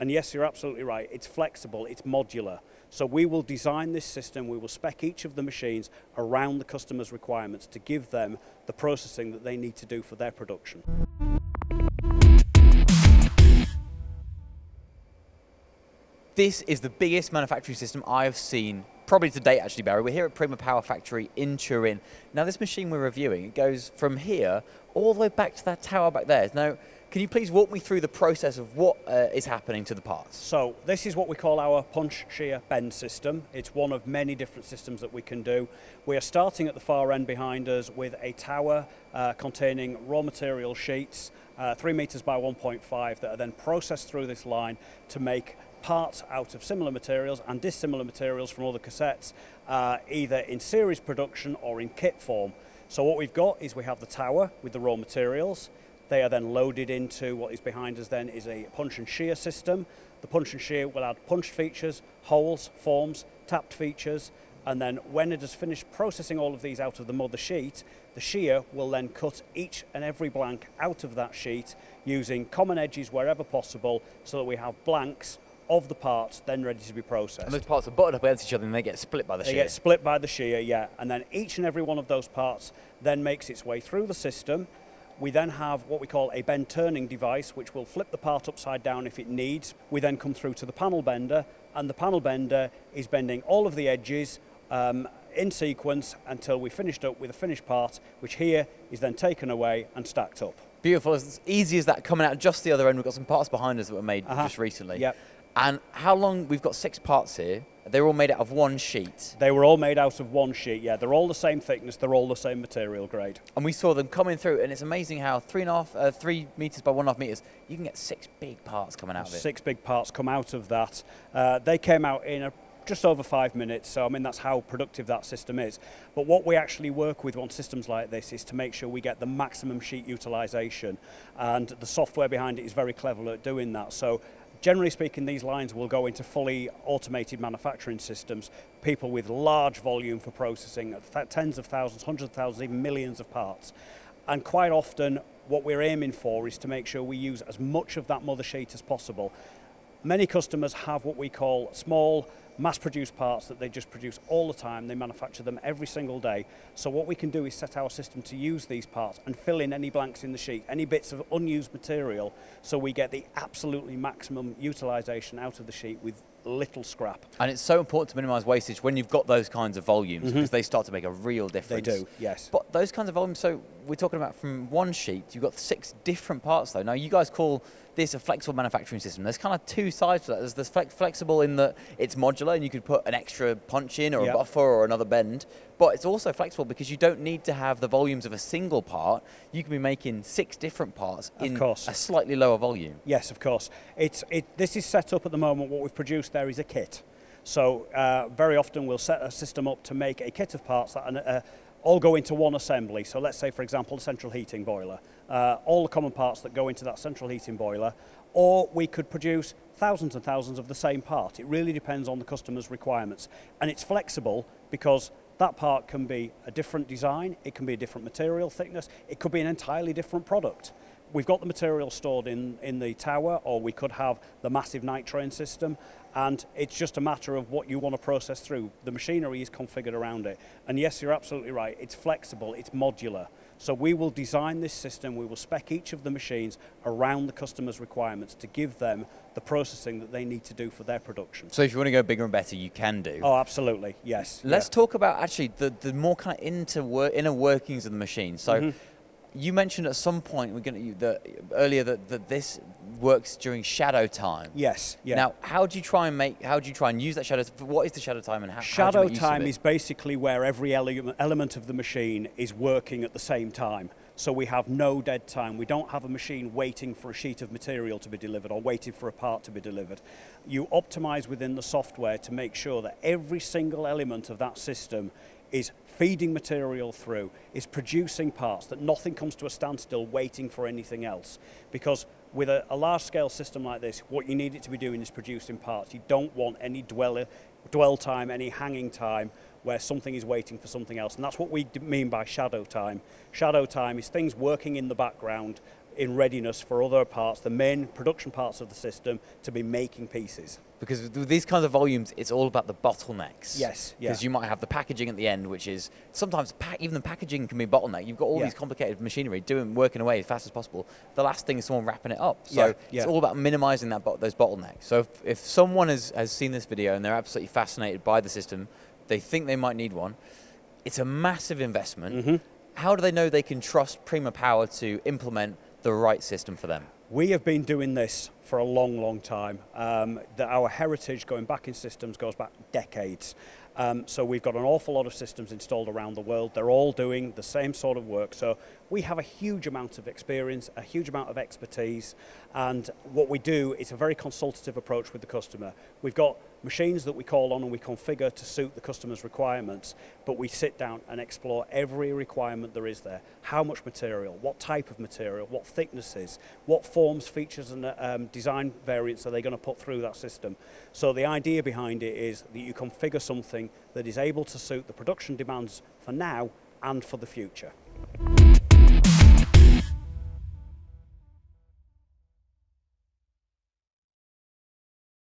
And yes, you're absolutely right, it's flexible, it's modular. So we will design this system, we will spec each of the machines around the customer's requirements to give them the processing that they need to do for their production. This is the biggest manufacturing system I have seen, probably to date actually, Barry. We're here at Prima Power factory in Turin. Now this machine we're reviewing, it goes from here all the way back to that tower back there. Now, can you please walk me through the process of what is happening to the parts? So this is what we call our punch, shear, bend system. It's one of many different systems that we can do. We are starting at the far end behind us with a tower containing raw material sheets, 3 meters by 1.5, that are then processed through this line to make parts out of similar materials and dissimilar materials from other cassettes, either in series production or in kit form. So what we've got is we have the tower with the raw materials. They are then loaded into what is behind us then is a punch and shear system. The punch and shear will add punched features, holes, forms, tapped features, and then when it has finished processing all of these out of the mother sheet, the shear will then cut each and every blank out of that sheet using common edges wherever possible so that we have blanks of the parts then ready to be processed. And those parts are butted up against each other and they get split by the shear. They get split by the shear, yeah. And then each and every one of those parts then makes its way through the system. We then have what we call a bend turning device, which will flip the part upside down if it needs. We then come through to the panel bender, and the panel bender is bending all of the edges in sequence until we finished up with a finished part, which here is then taken away and stacked up. Beautiful, as easy as that, coming out just the other end. We've got some parts behind us that were made just recently. Yep. And how long, we've got 6 parts here, they're all made out of one sheet. They were all made out of one sheet, yeah. They're all the same thickness, they're all the same material grade. And we saw them coming through, and it's amazing how 3 meters by 1.5 meters, you can get 6 big parts coming out of it. 6 big parts come out of that. They came out in just over 5 minutes, so I mean, that's how productive that system is. But what we actually work with on systems like this is to make sure we get the maximum sheet utilization. And the software behind it is very clever at doing that. So, generally speaking, these lines will go into fully automated manufacturing systems, people with large volume for processing, tens of thousands, hundreds of thousands, even millions of parts. And quite often, what we're aiming for is to make sure we use as much of that mother sheet as possible. Many customers have what we call small, mass-produced parts that they just produce all the time. They manufacture them every single day. So what we can do is set our system to use these parts and fill in any blanks in the sheet, any bits of unused material, so we get the absolutely maximum utilization out of the sheet with little scrap. And it's so important to minimize wastage when you've got those kinds of volumes, because they start to make a real difference. They do, yes. But those kinds of volumes, so we're talking about from one sheet, you've got 6 different parts though. Now you guys call this a flexible manufacturing system. There's kind of 2 sides to that. There's this flexible in that it's modular and you could put an extra punch in or a buffer or another bend, but it's also flexible because you don't need to have the volumes of a single part. You can be making 6 different parts in a slightly lower volume. Yes, of course. This is set up at the moment, what we've produced there is a kit. So very often we'll set a system up to make a kit of parts that all go into one assembly. So let's say, for example, a central heating boiler. All the common parts that go into that central heating boiler, or we could produce thousands and thousands of the same part. It really depends on the customer's requirements. And it's flexible because that part can be a different design, it can be a different material thickness, it could be an entirely different product. We've got the material stored in the tower, or we could have the massive night train system, and it's just a matter of what you want to process through. The machinery is configured around it. And yes, you're absolutely right, it's flexible, it's modular. So we will design this system, we will spec each of the machines around the customer's requirements to give them the processing that they need to do for their production. So if you want to go bigger and better, you can do? Oh, absolutely, yes. Let's talk about actually the more kind of inner workings of the machine. So. You mentioned at some point earlier that this works during shadow time. Yes. Yeah. Now, how do you try and use that shadow? What is the shadow time, and how? Shadow time is basically where every element of the machine is working at the same time. So we have no dead time. We don't have a machine waiting for a sheet of material to be delivered or waiting for a part to be delivered. You optimize within the software to make sure that every single element of that system is feeding material through, is producing parts, that nothing comes to a standstill waiting for anything else. Because with a large-scale system like this, what you need it to be doing is producing parts. You don't want any dwell time, any hanging time, where something is waiting for something else. And that's what we mean by shadow time. Shadow time is things working in the background, in readiness for other parts, the main production parts of the system, to be making pieces. Because with these kinds of volumes, it's all about the bottlenecks. Yes, yeah. Because you might have the packaging at the end, which is sometimes even the packaging can be a bottleneck. You've got all these complicated machinery working away as fast as possible. The last thing is someone wrapping it up. So it's all about minimizing that those bottlenecks. So if someone has seen this video and they're absolutely fascinated by the system, they think they might need one, it's a massive investment. How do they know they can trust Prima Power to implement the right system for them? We have been doing this for a long, long time. Our heritage going back in systems goes back decades. So we've got an awful lot of systems installed around the world. They're all doing the same sort of work. So we have a huge amount of experience, a huge amount of expertise. And what we do is a very consultative approach with the customer. We've got machines that we call on and we configure to suit the customer's requirements, but we sit down and explore every requirement there is there. How much material, what type of material, what thicknesses, what forms, features and design variants are they going to put through that system. So the idea behind it is that you configure something that is able to suit the production demands for now and for the future.